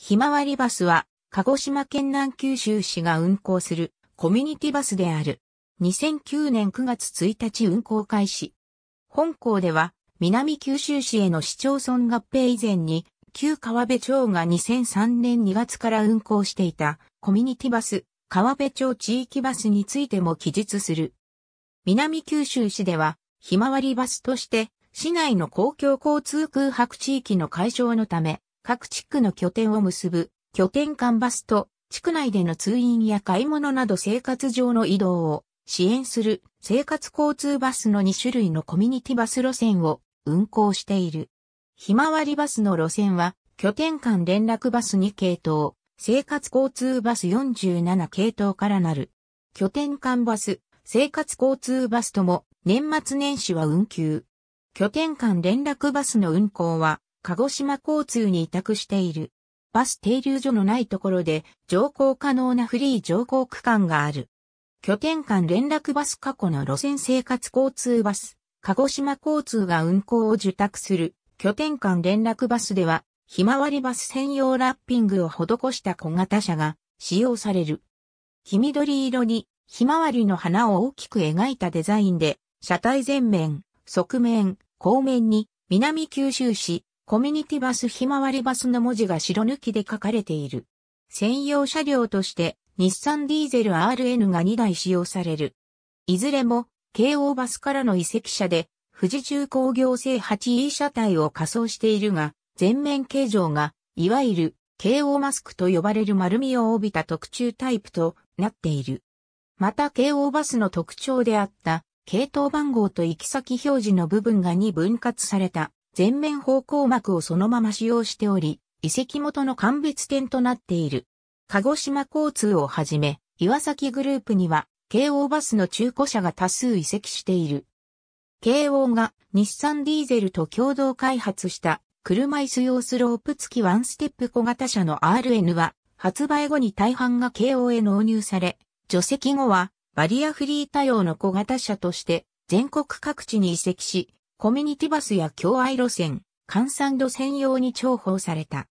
ひまわりバスは、鹿児島県南九州市が運行するコミュニティバスである。2009年9月1日運行開始。本校では、南九州市への市町村合併以前に、旧川辺町が2003年2月から運行していたコミュニティバス、川辺町地域バスについても記述する。南九州市では、ひまわりバスとして、市内の公共交通空白地域の解消のため、各地区の拠点を結ぶ拠点間バスと地区内での通院や買い物など生活上の移動を支援する生活交通バスの2種類のコミュニティバス路線を運行している。ひまわりバスの路線は拠点間連絡バス2系統、生活交通バス47系統からなる。拠点間バス、生活交通バスとも年末年始は運休。拠点間連絡バスの運行は鹿児島交通に委託している。バス停留所のないところで乗降可能なフリー乗降区間がある。拠点間連絡バス過去の路線生活交通バス、鹿児島交通が運行を受託する拠点間連絡バスでは、ひまわりバス専用ラッピングを施した小型車が使用される。黄緑色にひまわりの花を大きく描いたデザインで、車体前面、側面、後面に南九州市、コミュニティバスひまわりバスの文字が白抜きで書かれている。専用車両として日産ディーゼル RN が2台使用される。いずれも京王バスからの移籍車で富士重工業製 8E 車体を仮装しているが、前面形状がいわゆる京王マスクと呼ばれる丸みを帯びた特注タイプとなっている。また京王バスの特徴であった系統番号と行き先表示の部分が2分割された。前面方向幕をそのまま使用しており、移籍元の鑑別点となっている。鹿児島交通をはじめ、岩崎グループには、京王バスの中古車が多数移籍している。京王が日産ディーゼルと共同開発した、車椅子用スロープ付きワンステップ小型車の RN は、発売後に大半が京王へ納入され、除籍後は、バリアフリー対応の小型車として、全国各地に移籍し、コミュニティバスや共愛路線、関山路専用に重宝された。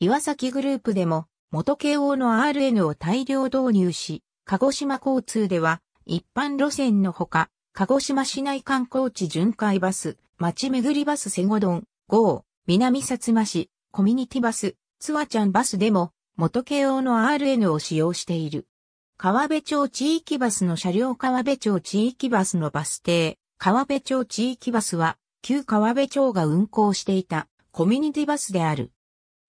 岩崎グループでも、元京王の RN を大量導入し、鹿児島交通では、一般路線のほか、鹿児島市内観光地巡回バス、町巡りバスセゴドン、号、南さつま市、コミュニティバス、つわちゃんバスでも、元京王の RN を使用している。川辺町地域バスの車両川辺町地域バスのバス停。川辺町地域バスは、旧川辺町が運行していたコミュニティバスである。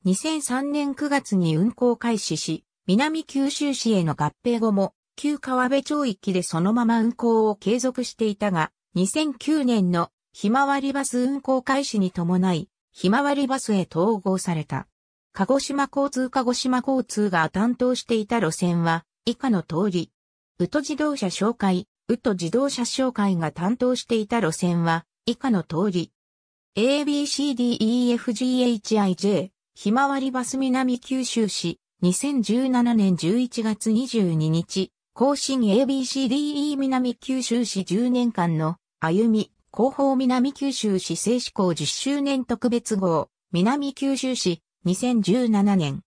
2003年9月に運行開始し、南九州市への合併後も、旧川辺町域でそのまま運行を継続していたが、2009年のひまわりバス運行開始に伴い、ひまわりバスへ統合された。鹿児島交通が担当していた路線は、以下の通り、宇都自動車商会が担当していた路線は以下の通り ABCDEFGHIJ ひまわりバス南九州市2017年11月22日更新 ABCDE 南九州市10年間の歩み広報南九州市制施行10周年特別号南九州市2017年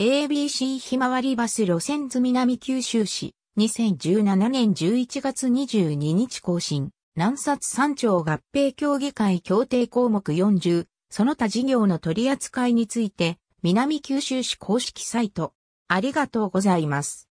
ABC ひまわりバス路線図南九州市2017年11月22日更新、南薩3町合併協議会協定項目40、その他事業の取り扱いについて、南九州市公式サイト。ありがとうございます。